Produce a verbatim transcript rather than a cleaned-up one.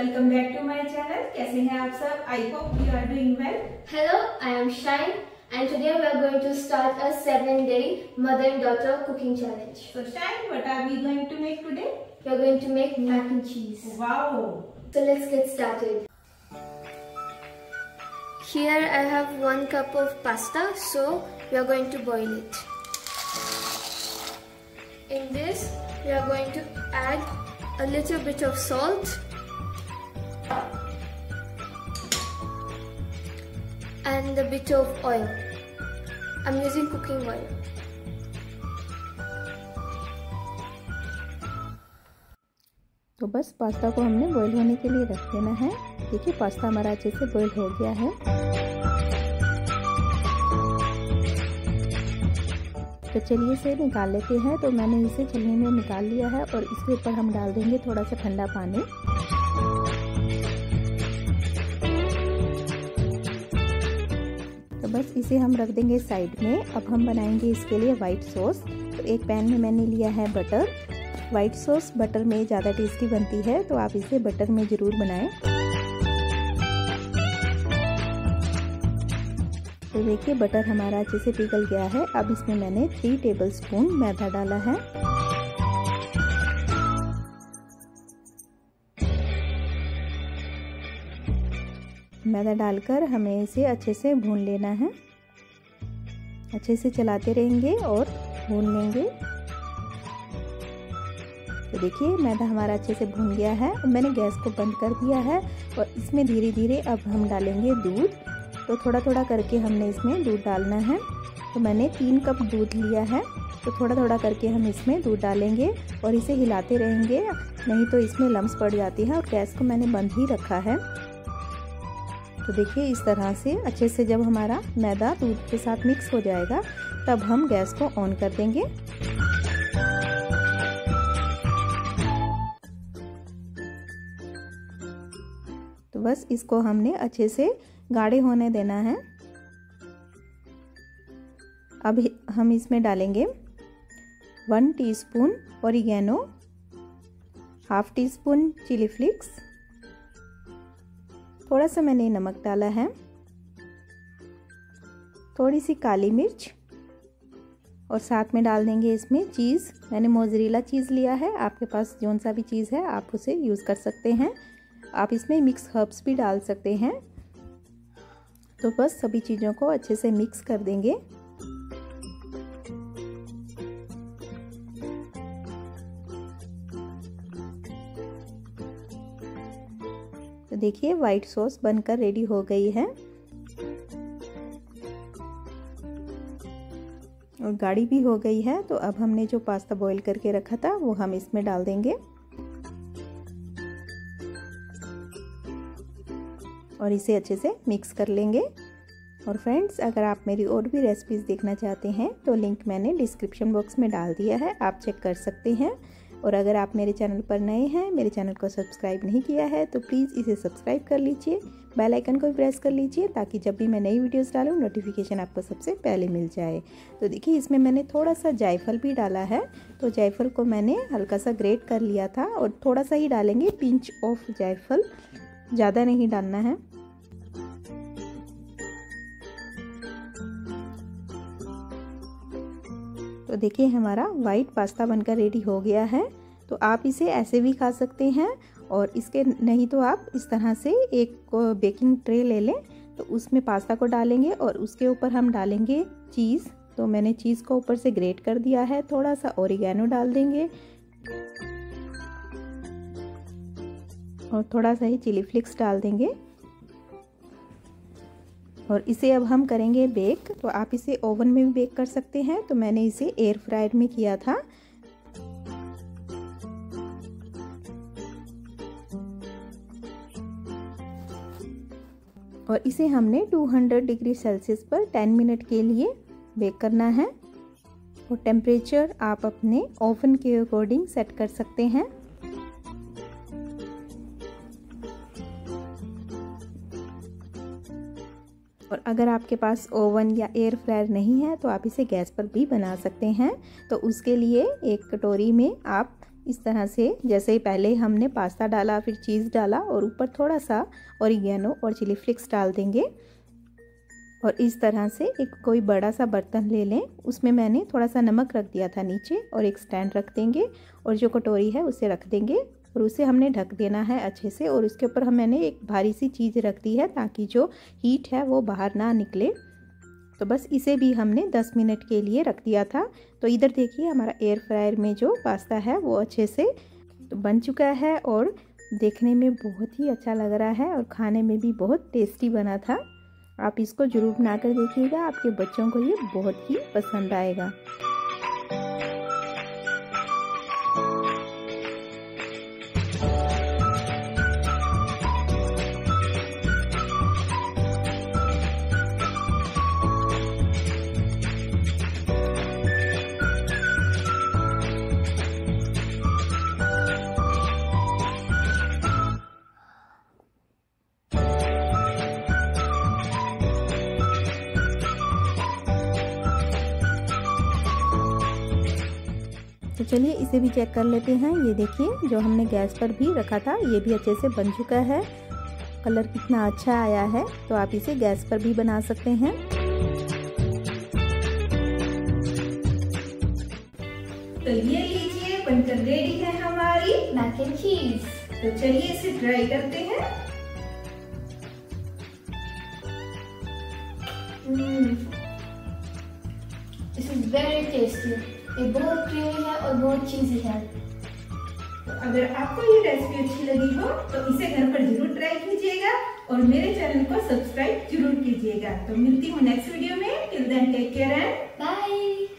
Welcome back to my channel. कैसे हैं आप सब? I hope you are doing well. Hello, I am Shine and today we are going to start a seven day mother and daughter cooking challenge. So Shine, what are we going to make today? We are going to make mac and cheese. Wow, so let's get started. Here I have one cup of pasta, so we are going to boil it. In this we are going to add a little bit of salt and a bit of oil. I'm using cooking oil. तो बस pasta को हमने boil होने के लिए रख देना है। देखिए पास्ता हमारा अच्छे से बॉईल हो गया है। तो चलिए इसे निकाल लेते हैं। तो मैंने इसे चलनी में निकाल लिया है और इसके ऊपर हम डाल देंगे थोड़ा सा ठंडा पानी। तो बस इसे हम रख देंगे साइड में। अब हम बनाएंगे इसके लिए वाइट सॉस। तो एक पैन में मैंने लिया है बटर। वाइट सॉस बटर में ज़्यादा टेस्टी बनती है, तो आप इसे बटर में ज़रूर बनाएं। तो देखिए बटर हमारा अच्छे से पिघल गया है। अब इसमें मैंने थ्री टेबलस्पून मैदा डाला है। मैदा डालकर हमें इसे अच्छे से भून लेना है। अच्छे से चलाते रहेंगे और भून लेंगे। तो देखिए मैदा हमारा अच्छे से भून गया है। मैंने गैस को बंद कर दिया है और इसमें धीरे धीरे अब हम डालेंगे दूध। तो थोड़ा थोड़ा करके हमने इसमें दूध डालना है। तो मैंने तीन कप दूध लिया है। तो थोड़ा थोड़ा करके हम इसमें दूध डालेंगे और इसे हिलाते रहेंगे, नहीं तो इसमें लम्स पड़ जाती है। और गैस को मैंने बंद ही रखा है। तो देखिए इस तरह से अच्छे से जब हमारा मैदा दूध के साथ मिक्स हो जाएगा, तब हम गैस को ऑन कर देंगे। तो बस इसको हमने अच्छे से गाढ़े होने देना है। अब हम इसमें डालेंगे one teaspoon oregano, half teaspoon chilli flakes, थोड़ा सा मैंने नमक डाला है, थोड़ी सी काली मिर्च और साथ में डाल देंगे इसमें चीज़। मैंने मोज़रेला चीज़ लिया है, आपके पास जौन सा भी चीज़ है आप उसे यूज़ कर सकते हैं। आप इसमें मिक्स हर्ब्स भी डाल सकते हैं। तो बस सभी चीज़ों को अच्छे से मिक्स कर देंगे। तो देखिए वाइट सॉस बनकर रेडी हो गई है और गाढ़ी भी हो गई है। तो अब हमने जो पास्ता बॉईल करके रखा था वो हम इसमें डाल देंगे और इसे अच्छे से मिक्स कर लेंगे। और फ्रेंड्स, अगर आप मेरी और भी रेसिपीज़ देखना चाहते हैं तो लिंक मैंने डिस्क्रिप्शन बॉक्स में डाल दिया है, आप चेक कर सकते हैं। और अगर आप मेरे चैनल पर नए हैं, मेरे चैनल को सब्सक्राइब नहीं किया है तो प्लीज़ इसे सब्सक्राइब कर लीजिए, बेल आइकन को भी प्रेस कर लीजिए, ताकि जब भी मैं नई वीडियोस डालूँ नोटिफिकेशन आपको सबसे पहले मिल जाए। तो देखिए इसमें मैंने थोड़ा सा जायफल भी डाला है। तो जायफल को मैंने हल्का सा ग्रेट कर लिया था और थोड़ा सा ही डालेंगे, पिंच ऑफ जायफल, ज़्यादा नहीं डालना है। तो देखिए हमारा वाइट पास्ता बनकर रेडी हो गया है। तो आप इसे ऐसे भी खा सकते हैं और इसके नहीं तो आप इस तरह से एक बेकिंग ट्रे ले लें। तो उसमें पास्ता को डालेंगे और उसके ऊपर हम डालेंगे चीज़। तो मैंने चीज़ को ऊपर से ग्रेट कर दिया है, थोड़ा सा ओरिगैनो डाल देंगे और थोड़ा सा ही चिली फ्लिक्स डाल देंगे और इसे अब हम करेंगे बेक। तो आप इसे ओवन में भी बेक कर सकते हैं। तो मैंने इसे एयर फ्रायर में किया था। और इसे हमने दो सौ डिग्री सेल्सियस पर दस मिनट के लिए बेक करना है। और टेम्परेचर आप अपने ओवन के अकॉर्डिंग सेट कर सकते हैं। और अगर आपके पास ओवन या एयर फ्रायर नहीं है तो आप इसे गैस पर भी बना सकते हैं। तो उसके लिए एक कटोरी में आप इस तरह से जैसे ही पहले हमने पास्ता डाला फिर चीज़ डाला और ऊपर थोड़ा सा ओरिगैनो और चिली फ्लेक्स डाल देंगे। और इस तरह से एक कोई बड़ा सा बर्तन ले लें, उसमें मैंने थोड़ा सा नमक रख दिया था नीचे और एक स्टैंड रख देंगे और जो कटोरी है उसे रख देंगे और उसे हमने ढक देना है अच्छे से। और उसके ऊपर हम मैंने एक भारी सी चीज़ रख दी है ताकि जो हीट है वो बाहर ना निकले। तो बस इसे भी हमने दस मिनट के लिए रख दिया था। तो इधर देखिए हमारा एयर फ्रायर में जो पास्ता है वो अच्छे से तो बन चुका है और देखने में बहुत ही अच्छा लग रहा है और खाने में भी बहुत टेस्टी बना था। आप इसको ज़रूर बना कर देखिएगा, आपके बच्चों को ये बहुत ही पसंद आएगा। तो चलिए इसे भी चेक कर लेते हैं। ये देखिए जो हमने गैस पर भी रखा था ये भी अच्छे से बन चुका है, कलर कितना अच्छा आया है। तो आप इसे गैस पर भी बना सकते हैं। तो ये लीजिए बनकर रेडी है हमारी मैक एंड चीज। तो चलिए इसे ट्राई करते हैं। This is very tasty. ये बहुत क्रीमी है और बहुत चीज़ी है। तो अगर आपको ये रेसिपी अच्छी लगी हो तो इसे घर पर जरूर ट्राई कीजिएगा और मेरे चैनल को सब्सक्राइब जरूर कीजिएगा। तो मिलती हूँ नेक्स्ट वीडियो में। Till then take care and bye.